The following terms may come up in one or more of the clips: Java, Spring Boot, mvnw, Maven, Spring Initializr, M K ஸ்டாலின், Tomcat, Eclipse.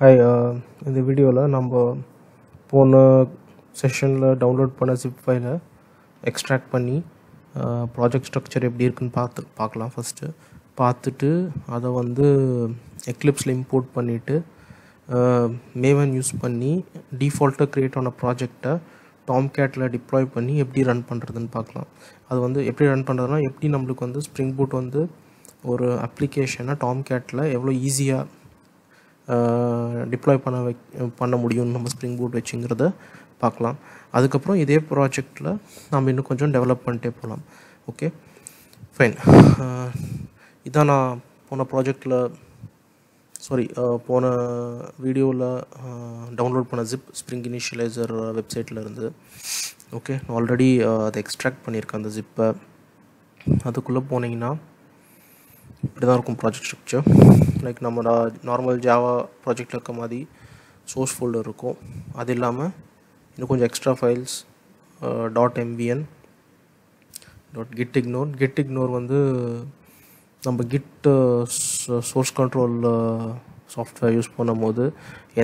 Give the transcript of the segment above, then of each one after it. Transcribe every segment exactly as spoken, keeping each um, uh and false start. Hi, uh, in the video la நம்ம போன செஷன்ல டவுன்லோட் பண்ண ஜிப் ஃபைலை எக்ஸ்ட்ராக்ட் பண்ணி ப்ராஜெக்ட் ஸ்ட்ரக்சர் எப்படி இருக்குன்னு பார்த்து பார்க்கலாம் ஃபர்ஸ்ட் பார்த்துட்டு அதை வந்து எக்லிப்ஸ்ல இம்போர்ட் பண்ணிட்டு மேவன் யூஸ் பண்ணி டிஃபால்ட்டா கிரியேட் ஆன ப்ராஜெக்ட்டை டாம்கேட்ல டிப்ளாய் பண்ணி எப்படி ரன் பண்றதுன்னு பார்க்கலாம். அது வந்து எப்படி ரன் பண்றதுன்னா எப்படி நமக்கு வந்து ஸ்ப்ரிங் பூட் வந்து ஒரு அப்ளிகேஷனை டாம்கேட்ல எவ்வளோ ஈஸியா டிப்ளாய் பண்ண வை பண்ண முடியும்னு நம்ம ஸ்ப்ரிங் பூட் வச்சுங்கிறத பார்க்கலாம். அதுக்கப்புறம் இதே ப்ராஜெக்டில் நம்ம இன்னும் கொஞ்சம் டெவலப் பண்ணிட்டே போகலாம். ஓகே ஃபைன், இதான் நான் போன ப்ராஜெக்டில் சாரி போன வீடியோவில் டவுன்லோட் பண்ண ஜிப் ஸ்ப்ரிங் இனிஷியலைசர் வெப்சைட்டில் இருந்து. ஓகே, நான் ஆல்ரெடி அதை எக்ஸ்ட்ராக்ட் பண்ணியிருக்கேன் அந்த ஜிப்பை. அதுக்குள்ளே போனீங்கன்னா இப்படி தான் இருக்கும் ப்ராஜெக்ட் ஸ்ட்ரக்சர். லைக் நம்ம நார்மல் ஜாவா ப்ராஜெக்டில் இருக்க மாதிரி சோர்ஸ் ஃபோல்டர் இருக்கும். அது இல்லாமல் இன்னும் கொஞ்சம் extra files dot MVN dot git ignore git ignore வந்து நம்ம git source control software use பண்ணும் போது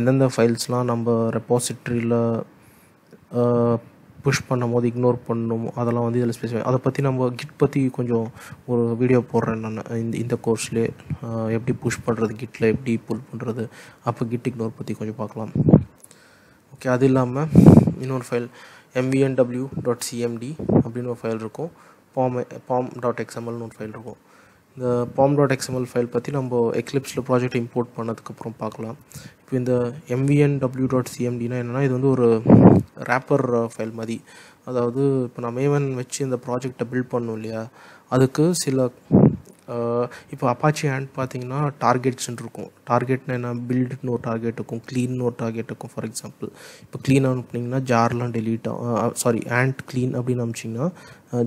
எந்தெந்த ஃபைல்ஸ்லாம் நம்ம ரெபாசிட்ரியில் புஷ் பண்ணும் போது இக்னோர் பண்ணணும், அதெல்லாம் வந்து இதில் ஸ்பெசிஃபை. அதை பற்றி நம்ம கிட் பற்றி கொஞ்சம் ஒரு வீடியோ போடுறேன் நான் இந்த இந்த கோர்ஸ்லேயே, எப்படி புஷ் பண்ணுறது கிட்டில், எப்படி புல் பண்ணுறது, அப்போ கிட் இக்னோர் பற்றி கொஞ்சம் பார்க்கலாம். ஓகே, அது இல்லாமல் இன்னொரு ஃபைல் எம்விஎன்டபிள்யூ டாட் சிஎம்டி அப்படின்னு ஒரு ஃபைல் இருக்கும். பாம் பாம் டாட் எக்ஸ்எம்எல்னு ஒரு ஃபைல் இருக்கும். இந்த பாம் டாட் எக்ஸ்எம்எல் ஃபைல் பற்றி நம்ம எக்லிப்ஸில் ப்ராஜெக்ட் இம்போர்ட் பண்ணதுக்கப்புறம் பார்க்கலாம். இப்போ இந்த எம்விஎன்டபிள்யூ டாட் சிஎம்டினா என்னென்னா இது வந்து ஒரு ரேப்பர் ஃபைல் மாதிரி. அதாவது இப்போ நான் மேவன் வச்சு இந்த ப்ராஜெக்டை பில்ட் பண்ணோம் இல்லையா, அதுக்கு சில இப்போ அப்பாச்சி ஆண்ட் பார்த்தீங்கன்னா டார்கெட்ஸ்ன்னு இருக்கும். டார்கெட்னா என்ன, பில்டுன்னு ஒரு டார்கெட் இருக்கும், க்ளீன்னு ஒரு டார்கெட் இருக்கும். ஃபார் எக்ஸாம்பிள் இப்போ க்ளீன் அனுப்புனீங்கன்னா ஜார்லாம் டெலீட் சாரி ஆண்ட் க்ளீன் அப்படின்னு அனுப்பிச்சிங்கன்னா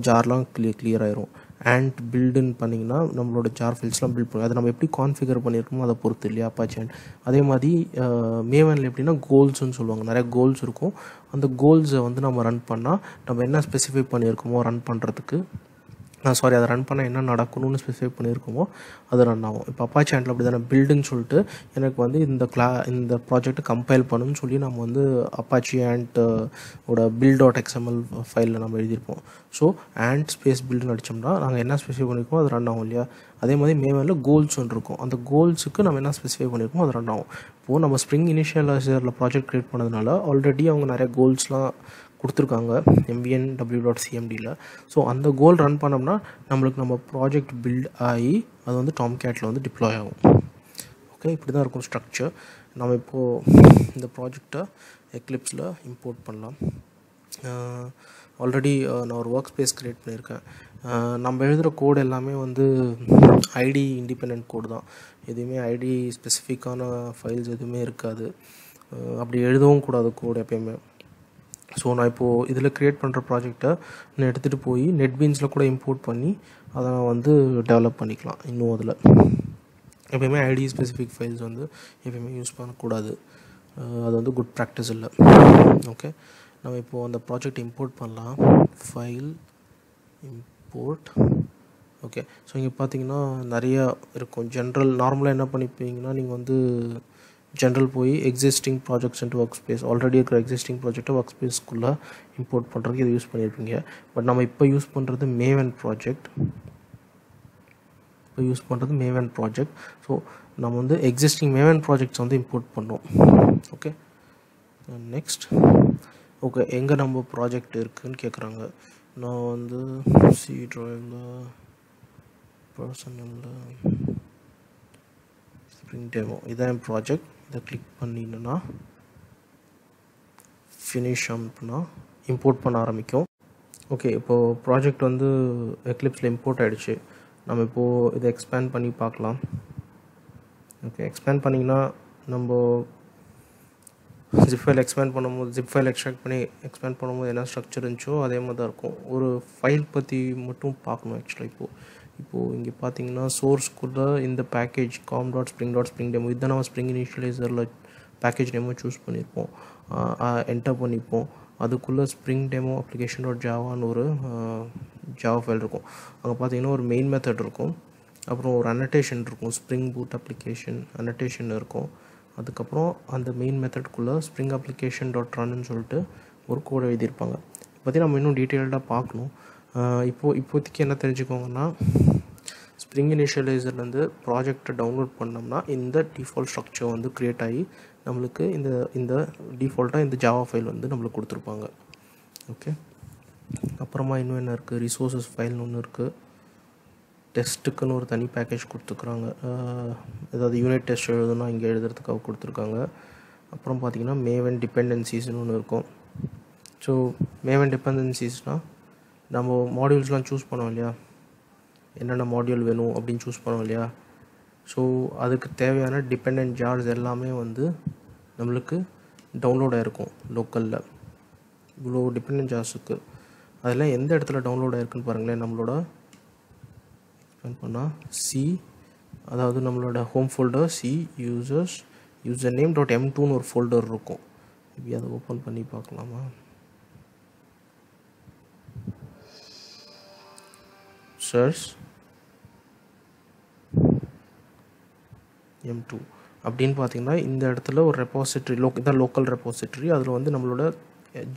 ஜார்லாம் க்ளிய க்ளியர் ஆயிரும். ஆண்ட் பில்டுன்னு பண்ணிங்கன்னா நம்மளோட ஜார் ஃபைல்ஸ்லாம் பில்ட் பண்ணுவோம். அதை நம்ம எப்படி கான்ஃபிகர் பண்ணியிருக்கோமோ அதை பொறுத்து இல்லையா அப்பாச்சி ஆண்ட். அதே மாதிரி மேவனில் எப்படின்னா கோல்ஸ்ன்னு சொல்லுவாங்க, நிறைய கோல்ஸ் இருக்கும். அந்த கோல்ஸை வந்து நம்ம ரன் பண்ணால் நம்ம என்ன ஸ்பெசிஃபை பண்ணியிருக்கோமோ ரன் பண்ணுறதுக்கு நான் சாரி அதை ரன் பண்ணால் என்ன நடக்கணும்னு ஸ்பெசிஃபை பண்ணியிருக்கோமோ அது ரன் ஆகும். இப்போ அப்பாச்சி ஆண்ட்டில் அப்படி தானே பில்டுன்னு சொல்லிட்டு எனக்கு வந்து இந்த கிளா இந்த ப்ராஜெக்ட்டை கம்பைல் பண்ணுன்னு சொல்லி நம்ம வந்து அப்பாச்சி ஆண்ட்டோட பில்ட் டாட் எக்ஸ்எம்எல் ஃபைலில் நம்ம எழுதியிருப்போம். ஸோ ஆண்ட் ஸ்பேஸ் பில்டுன்னு அடித்தோம்னா நாங்கள் என்ன ஸ்பெசிஃபை பண்ணியிருக்கோமோ அது ரன் ஆகும் இல்லையா. அதே மாதிரி மேவனில் கோல்ஸ் ஒன்று இருக்கும். அந்த கோல்ஸுக்கு நம்ம என்ன ஸ்பெசிஃபை பண்ணியிருக்கோமோ அது ரன் ஆகும். இப்போது நம்ம ஸ்ப்ரிங் இனிஷியலைசரில் ப்ராஜெக்ட் க்ரியேட் பண்ணதுனால ஆல்ரெடி அவங்க நிறைய கோல்ஸ்லாம் கொடுத்துருக்காங்க எம்விஎன்டபிள்யூ டாட் சிஎம்டியில். ஸோ அந்த கோல் ரன் பண்ணோம்னா நம்மளுக்கு நம்ம ப்ராஜெக்ட் பில்ட் ஆகி அது வந்து டாம்கேட்டில் வந்து டிப்ளாய் ஆகும். ஓகே, இப்படி தான் இருக்கும் ஸ்ட்ரக்சர். நம்ம இப்போது இந்த ப்ராஜெக்டை எக்லிப்ஸில் இம்போர்ட் பண்ணலாம். ஆல்ரெடி நான் ஒரு ஒர்க் ஸ்பேஸ் க்ரியேட் பண்ணியிருக்கேன். நம்ம எழுதுகிற கோடு எல்லாமே வந்து ஐடி இண்டிபெண்ட் கோடு தான். எதுவுமே ஐடி ஸ்பெசிஃபிக்கான ஃபைல்ஸ் எதுவுமே இருக்காது. அப்படி எழுதவும் கூடாது கோடு எப்பயுமே. ஸோ நான் இப்போது இதில் க்ரியேட் பண்ணுற ப்ராஜெக்டை நான் எடுத்துகிட்டு போய் நெட்பீன்ஸில் கூட இம்போர்ட் பண்ணி அதை நான் வந்து டெவலப் பண்ணிக்கலாம். இன்னும் அதில் எப்பயுமே ஐடி ஸ்பெசிஃபிக் ஃபைல்ஸ் வந்து எப்பயுமே யூஸ் பண்ணக்கூடாது, அது வந்து குட் ப்ராக்டிஸ் இல்லை. ஓகே, நம்ம இப்போது அந்த ப்ராஜெக்ட் இம்போர்ட் பண்ணலாம். File import. ஓகே, ஸோ இங்கே பார்த்தீங்கன்னா நிறையா இருக்கும். ஜென்ரல் நார்மலாக என்ன பண்ணிப்பீங்கன்னா நீங்கள் வந்து ஜென்ரல் போய் existing projects and work space already இருக்கிற எக்ஸிஸ்டிங் ப்ராஜெக்டை ஒர்க் ஸ்பேஸ்க்குள்ளே இம்போர்ட் பண்ணுறதுக்கு இது யூஸ் பண்ணியிருப்பீங்க. பட் நம்ம இப்போ யூஸ் பண்ணுறது மேவன் ப்ராஜெக்ட் இப்போ யூஸ் பண்ணுறது மேவன் ப்ராஜெக்ட் ஸோ நம்ம வந்து எக்ஸிஸ்டிங் மேவன் ப்ராஜெக்ட்ஸ் வந்து இம்போர்ட் பண்ணோம். Okay, next. ஓகே, எங்கே நம்ம ப்ராஜெக்ட் இருக்குதுன்னு கேட்குறாங்க. நான் வந்து சி ட்ராயிங்கில் பர்சனலில் ஸ்ப்ரிங் டெமோ இதான் என் ப்ராஜெக்ட். இதை கிளிக் பண்ணினா ஃபினிஷ் ஆகும்னா இம்போர்ட் பண்ண ஆரம்பிக்கும். ஓகே, இப்போது ப்ராஜெக்ட் வந்து எக்லிப்ஸில் இம்போர்ட் ஆகிடுச்சு. நம்ம இப்போது இதை எக்ஸ்பேண்ட் பண்ணி பார்க்கலாம். ஓகே, எக்ஸ்பேண்ட் பண்ணிங்கன்னா நம்ம ஜிப் ஃபைல் எக்ஸ்பேண்ட் பண்ணும்போது ஜிப் ஃபைல் எக்ஸ்ட்ராக்ட் பண்ணி எக்ஸ்பேண்ட் பண்ணும்போது என்ன ஸ்ட்ரக்சர் இருந்துச்சோ அதே மாதிரி தான் இருக்கும். ஒரு ஃபைல் பற்றி மட்டும் பார்க்கணும் ஆக்சுவலாக. இப்போது இப்போது இங்கே பார்த்தீங்கன்னா சோர்ஸ்க்குள்ளே இந்த package com dot Spring dot Spring demo இதுதான் நம்ம ஸ்ப்ரிங் இனிஷியலைசரில் பேக்கேஜ் டெமோ சூஸ் பண்ணியிருப்போம், என்டர் பண்ணிப்போம். அதுக்குள்ளே ஸ்ப்ரிங் டெமோ அப்ளிகேஷன் டாட் ஜாவான்னு ஒரு ஜாவா ஃபைல் இருக்கும். அங்கே பார்த்தீங்கன்னா ஒரு மெயின் மெத்தட் இருக்கும், அப்புறம் ஒரு அனட்டேஷன் இருக்கும், ஸ்ப்ரிங் பூட் அப்ளிகேஷன் அனட்டேஷன் இருக்கும். அதுக்கப்புறம் அந்த மெயின் மெத்தட்குள்ளே ஸ்ப்ரிங் அப்ளிகேஷன் டாட் ரன்னு சொல்லிட்டு ஒரு கோடை எழுதியிருப்பாங்க. பற்றி நம்ம இன்னும் டீட்டெயில்டாக பார்க்கணும். இப்போது இப்போதைக்கு என்ன தெரிஞ்சுக்கோங்கன்னா, ஸ்ப்ரிங் இனிஷியலைசர்லேருந்து ப்ராஜெக்டை டவுன்லோட் பண்ணோம்னா இந்த டிஃபால்ட் ஸ்ட்ரக்சர் வந்து க்ரியேட் ஆகி நம்மளுக்கு இந்த இந்த டிஃபால்ட்டாக இந்த ஜாவா ஃபைல் வந்து நம்மளுக்கு கொடுத்துருப்பாங்க. ஓகே, அப்புறமா இன்னும் என்ன இருக்குது, ரிசோர்ஸஸ் ஃபைல்னு ஒன்று இருக்குது, டெஸ்ட்டுக்குன்னு ஒரு தனி பேக்கேஜ் கொடுத்துருக்குறாங்க. அதாவது யூனிட் டெஸ்ட் எழுதுனா இங்கே எழுதுறதுக்காக கொடுத்துருக்காங்க. அப்புறம் பார்த்திங்கன்னா மேவன் டிபெண்டன்சிஸ்ன்னு ஒன்று இருக்கும். ஸோ மேவன் டிபெண்டன்சிஸ்னால் நம்ம மாடியூல்ஸ்லாம் சூஸ் பண்ணோம் இல்லையா, என்னென்ன மாடியூல் வேணும் அப்படின்னு சூஸ் பண்ணோம் இல்லையா, ஸோ அதுக்கு தேவையான டிபெண்டன்ட் ஜார்ஸ் எல்லாமே வந்து நம்மளுக்கு டவுன்லோட் ஆகிருக்கும் லோக்கலில். இவ்வளோ டிபெண்டன்ட் ஜார்ஸுக்கு அதெல்லாம் எந்த இடத்துல டவுன்லோட் ஆகிருக்குன்னு பாருங்களேன். நம்மளோட எக்ஸ்பேண்ட் பண்ணால் சி, அதாவது நம்மளோட home folder C users user name dot M டூன்னு ஒரு ஃபோல்டர் இருக்கும். இப்படி அதை ஓப்பன் பண்ணி பார்க்கலாமா? சர்ச் எம் டூ அப்படின்னு பார்த்தீங்கன்னா இந்த இடத்துல ஒரு ரெபாசிட்ரி, லோக் இதான் லோக்கல் ரெபாசிட்ரி. அதில் வந்து நம்மளோட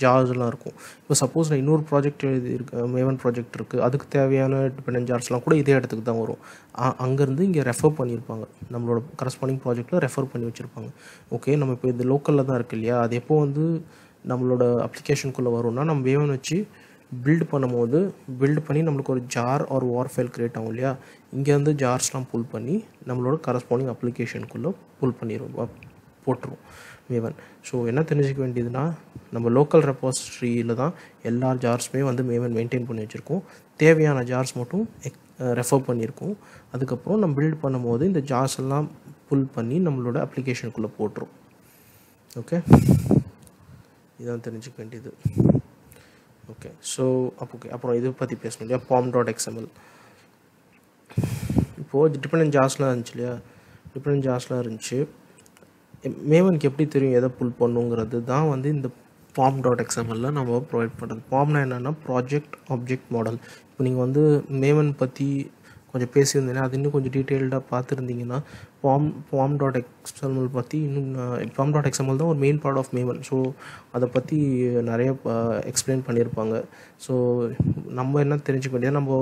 ஜார்ஸ்லாம் இருக்கும். இப்போ சப்போஸ் நான் இன்னொரு ப்ராஜெக்ட் இருக்கு, மேவன் ப்ராஜெக்ட் இருக்குது, அதுக்கு தேவையான டிபெண்டன்ட் ஜார்ஸ்லாம் கூட இதே இடத்துக்கு தான் வரும். அங்கேருந்து இங்கே ரெஃபர் பண்ணியிருப்பாங்க, நம்மளோட கரஸ்பாண்டிங் ப்ராஜெக்டில் ரெஃபர் பண்ணி வச்சுருப்பாங்க. ஓகே, நம்ம இப்போ இந்த லோக்கலில் தான் இருக்குது இல்லையா, அது எப்போ வந்து நம்மளோட அப்ளிகேஷனுக்குள்ளே வரும்னா நம்ம மேவன் வச்சு பில்ட் பண்ணும்போது பில்ட் பண்ணி நம்மளுக்கு ஒரு ஜார் ஒரு வார் ஃபைல் க்ரியேட் ஆகும் இல்லையா, இங்கேருந்து ஜார்ஸ்லாம் புல் பண்ணி நம்மளோட கரஸ்பாண்டிங் அப்ளிகேஷனுக்குள்ளே புல் பண்ணிடுவோம், போட்டுருவோம் மேவன். ஸோ என்ன தெரிஞ்சிக்க வேண்டியதுன்னா, நம்ம லோக்கல் ரெபாசிட்ரியில் தான் எல்லா ஜார்ஸுமே வந்து மேவன் மெயின்டைன் பண்ணி வச்சுருக்கோம். தேவையான ஜார்ஸ் மட்டும் ரெஃபர் பண்ணியிருக்கோம். அதுக்கப்புறம் நம்ம பில்ட் பண்ணும்போது இந்த ஜார்ஸ் எல்லாம் புல் பண்ணி நம்மளோட அப்ளிகேஷனுக்குள்ளே போட்டுரும். ஓகே, இதான் தெரிஞ்சிக்க வேண்டியது. ஓகே, ஸோ அப்போ ஓகே, அப்புறம் இதை பற்றி பேசணும் இல்லையா, பாம்.xml. இப்போது டிபெண்டன்ட் ஜார்ஸ்லாம் இருந்துச்சு இல்லையா, டிபெண்டன்ட் ஜார்ஸ்லாம் இருந்துச்சு. மேவனுக்கு எப்படி தெரியும் எதை புல் பண்ணுங்கிறது தான் வந்து இந்த பாம்.xml நம்ம ப்ரொவைட் பண்ணுறது. பாம்னா என்னென்னா ப்ராஜெக்ட் ஆப்ஜெக்ட் மாடல். இப்போ நீங்கள் வந்து மேவன் பற்றி கொஞ்சம் பேசியிருந்தீங்கன்னா அது இன்னும் கொஞ்சம் டீட்டெயில்டாக பார்த்துருந்தீங்கன்னா பாம் பாம் டாட் எக்ஸ்எம்எல் பற்றி இன்னும் பாம் டாட் எக்ஸ்எம்எல் தான் ஒரு main part of Maven. So அதை பற்றி நிறைய எக்ஸ்பிளைன் பண்ணியிருப்பாங்க. ஸோ நம்ம என்ன தெரிஞ்சுக்க வேண்டியது, நம்ம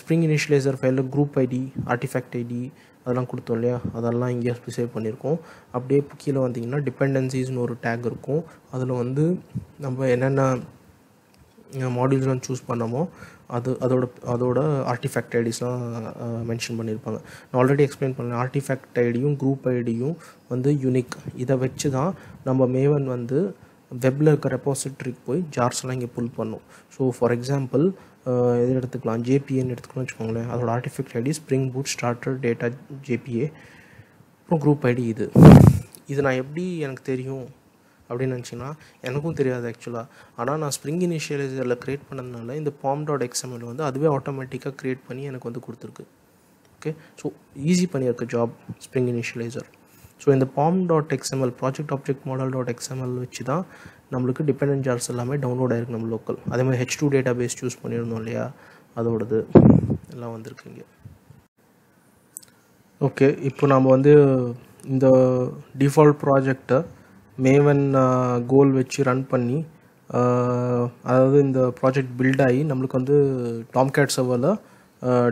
ஸ்ப்ரிங் இனிஷியலைசர் ஃபைலில் குரூப் ஐடி, ஆர்டிஃபேக்ட் ஐடி அதெல்லாம் கொடுத்தோம் இல்லையா, அதெல்லாம் இங்கே சேவ் பண்ணியிருக்கோம். அப்படியே கீழே வந்தீங்கன்னா டிபெண்டன்சிஸ்னு ஒரு டேக் இருக்கும். அதில் வந்து நம்ம என்னென்ன மாடியூல்ஸ்லாம் சூஸ் பண்ணமோ அது அதோட அதோட ஆர்டிஃபேக்ட் ஐடிஸ்லாம் மென்ஷன் பண்ணியிருப்பாங்க. நான் ஆல்ரெடி எக்ஸ்பிளைன் பண்ணேன், ஆர்டிஃபேக்ட் ஐடியும் குரூப் ஐடியும் வந்து யூனிக். இதை வச்சு தான் நம்ம மேவன் வந்து வெப்பில் இருக்க ரெபாசிட்ரிக்கு போய் ஜார்ஸ்லாம் இங்கே புல் பண்ணும். ஸோ ஃபார் எக்ஸாம்பிள் எது எடுத்துக்கலாம், ஜேபிஏன்னு எடுத்துக்கலாம்னு வச்சுக்கோங்களேன். அதோட artifact ID spring boot starter data JPA, அப்புறம் குரூப் ஐடி. இது இது நான் எப்படி எனக்கு தெரியும் அப்படின்னு நினச்சிங்கன்னா எனக்கும் தெரியாது ஆக்சுவலாக. ஆனால் நான் ஸ்ப்ரிங் இனிஷியலைசரில் க்ரியேட் பண்ணதுனால இந்த பாம் டாட் எக்ஸ்எம்எல் வந்து அதுவே ஆட்டோமேட்டிக்காக க்ரியேட் பண்ணி எனக்கு வந்து கொடுத்துருக்கு. ஓகே, ஸோ ஈஸி பண்ணியிருக்கு ஜாப் ஸ்ப்ரிங் இனிஷியலைசர். ஸோ இந்த POM dot XML project object model dot XML வச்சு தான் நம்மளுக்கு டிபெண்டன்ட் ஜார்ஸ் எல்லாமே டவுன்லோட் ஆகிருக்கு நம்ம லோக்கல். அதே மாதிரி H two data base use பண்ணியிருந்தோம் இல்லையா, அதோடது எல்லாம் வந்திருக்குங்க. ஓகே, இப்போ நம்ம வந்து இந்த டிஃபால்ட் ப்ராஜெக்டை மேவன் கோல் வச்சு ரன் பண்ணி, அதாவது இந்த ப்ராஜெக்ட் பில்ட் ஆகி நம்மளுக்கு வந்து டாம்கேட் சர்வரில்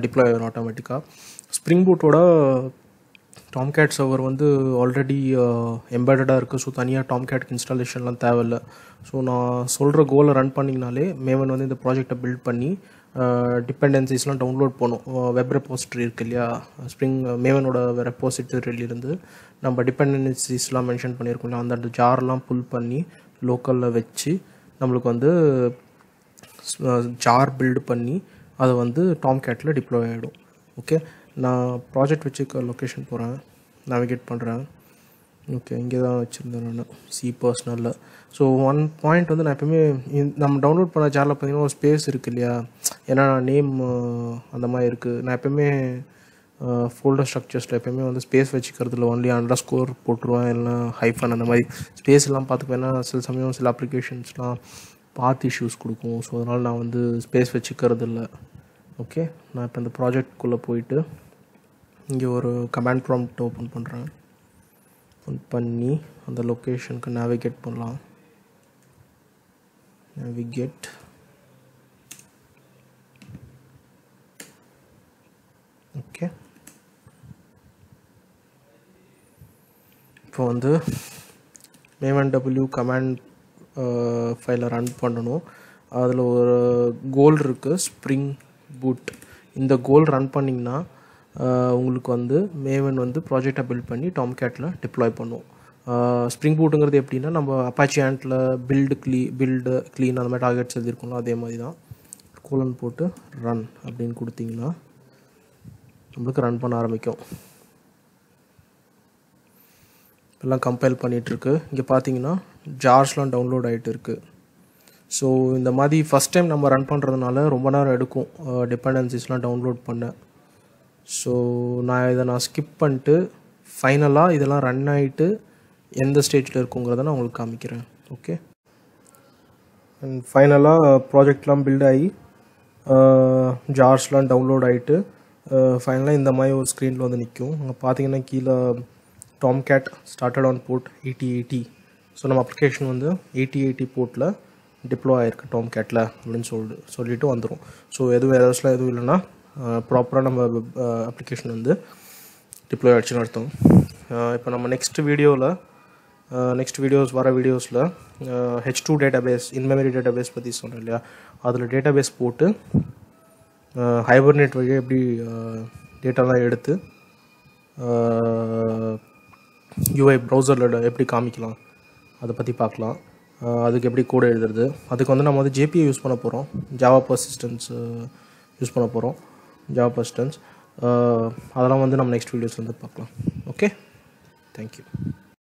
டிப்ளாய் ஆகிடும் ஆட்டோமேட்டிக்காக. ஸ்ப்ரிங் பூட்டோட டாம்கேட் சர்வர் வந்து ஆல்ரெடி எம்பெடடாக இருக்குது. ஸோ தனியாக டாம்கேட்க்கு இன்ஸ்டாலேஷன்லாம் தேவையில்லை. ஸோ நான் சொல்கிற கோலை ரன் பண்ணிங்கனாலே மேவன் வந்து இந்த ப்ராஜெக்டை பில்ட் பண்ணி டிபெண்டன்சிஸ்லாம் டவுன்லோட் பண்ணும். வெப் ரெபாசிட்ரி இருக்குது இல்லையா, ஸ்ப்ரிங் மேவனோட ரெபாசிட்ரியிலிருந்து நம்ம டிபெண்டன்சிஸ்லாம் மென்ஷன் பண்ணியிருக்கோம் இல்லையா, அந்த ஜார்லாம் புல் பண்ணி லோக்கலில் வச்சு நம்மளுக்கு வந்து ஜார் பில்டு பண்ணி அதை வந்து டாம்கேட்டில் டிப்ளாய் ஆகிடும். ஓகே, நான் ப்ராஜெக்ட் வச்சுக்க லொக்கேஷன் போகிறேன், நேவிகேட் பண்ணுறேன். ஓகே, இங்கே தான் வச்சுருந்தேன் நான் சி பர்சனலில். ஸோ ஒன் பாயிண்ட் வந்து நான் எப்போயுமே நம்ம டவுன்லோட் பண்ண ஜாரில் பார்த்தீங்கன்னா ஒரு ஸ்பேஸ் இருக்குது இல்லையா, ஏன்னா நேம் அந்த மாதிரி இருக்குது. நான் எப்போயுமே ஃபோல்டர் ஸ்ட்ரக்சர்ஸில் எப்போயுமே வந்து ஸ்பேஸ் வச்சுக்கிறதுல ஒன்லி அண்டர் ஸ்கோர் போட்டுருவேன், இல்லைனா ஹைஃபன் அந்த மாதிரி ஸ்பேஸ் எல்லாம் பார்த்துக்குவேன். ஏன்னா சில சமயம் சில அப்ளிகேஷன்ஸ்லாம் பாத் இஷ்யூஸ் கொடுக்கும். ஸோ அதனால் நான் வந்து ஸ்பேஸ் வச்சுக்கிறது இல்லை. ஓகே, நான் இப்போ இந்த ப்ராஜெக்ட்குள்ளே போயிட்டு இங்கே ஒரு கமாண்ட் ப்ராம்ப்ட் ஓப்பன் பண்ணுறேன். பண்ணி அந்த லொகேஷனுக்கு நேவிகேட் பண்ணலாம். Navigate okay. இப்போ வந்து mvnw command uh, file run பண்ணனும். அதுல ஒரு goal இருக்கு spring boot. இந்த goal run பண்ணீங்கன்னா உங்களுக்கு வந்து maven வந்து ப்ராஜெக்ட்டை பில்ட் பண்ணி tomcatல deploy பண்ணுவோம். ஸ்ப்ரிங் பூட்டுங்கிறது எப்படின்னா நம்ம அப்பாச்சி ஆண்ட்ல பில்ட் க்ளீ பில்டு க்ளீன் அந்த மாதிரி டார்கெட்ஸ் எழுதியிருக்கோம்ல அதே மாதிரி தான். கோலன் போட்டு ரன் அப்படின்னு கொடுத்தீங்கன்னா நம்மளுக்கு ரன் பண்ண ஆரம்பிக்கும். இப்பெல்லாம் கம்பைல் பண்ணிகிட்ருக்கு. இங்கே பார்த்தீங்கன்னா ஜார்ஸ்லாம் டவுன்லோட் ஆகிட்டு இருக்குது. ஸோ இந்த மாதிரி ஃபஸ்ட் டைம் நம்ம ரன் பண்ணுறதுனால ரொம்ப நேரம் எடுக்கும் டிபெண்டன்சிஸ்லாம் டவுன்லோட் பண்ண. ஸோ நான் இதை நான் ஸ்கிப் பண்ணிட்டு ஃபைனலாக இதெல்லாம் ரன் ஆகிட்டு எந்த ஸ்டேஜில் இருக்குங்கிறத நான் உங்களுக்கு காமிக்கிறேன். ஓகே அண்ட் ஃபைனலாக ப்ராஜெக்ட்லாம் பில்ட் ஆகி ஜார்ஸ்லாம் டவுன்லோட் ஆகிட்டு ஃபைனலாக இந்த மாதிரி ஒரு ஸ்க்ரீனில் வந்து நிற்கும். அங்கே பார்த்தீங்கன்னா கீழே Tomcat started on port eighty eighty. So நம்ம அப்ளிகேஷன் வந்து எயிட்டி எயிட்டி போர்ட்டில் டிப்ளோ ஆகிருக்கு Tomcatல அப்படின்னு சொல்லிட்டு சொல்லிட்டு வந்துடும். ஸோ எதுவும் எரர்ஸ்லாம் எதுவும் இல்லைன்னா ப்ராப்பராக நம்ம அப்ளிகேஷன் வந்து டிப்ளோ ஆகிடுச்சுன்னு அர்த்தம். இப்போ நம்ம நெக்ஸ்ட் வீடியோவில் நெக்ஸ்ட் வீடியோஸ் வர வீடியோஸில் H two data base in memory data base பற்றி சொல்கிறேன் இல்லையா, அதில் டேட்டா பேஸ் போட்டு ஹைபர்னேட் வழியாக எப்படி டேட்டாலாம் எடுத்து யூஐ ப்ரௌசரில் எப்படி காமிக்கலாம் அதை பற்றி பார்க்கலாம். அதுக்கு எப்படி கோட் எழுதுறது, அதுக்கு வந்து நம்ம வந்து ஜேபிஏ யூஸ் பண்ண போகிறோம், ஜாவா பர்சிஸ்டன்ஸ் யூஸ் பண்ண போகிறோம், ஜாவா பர்சிஸ்டன்ஸ் அதெல்லாம் வந்து நம்ம நெக்ஸ்ட் வீடியோஸ் வந்து பார்க்கலாம். Okay thank you.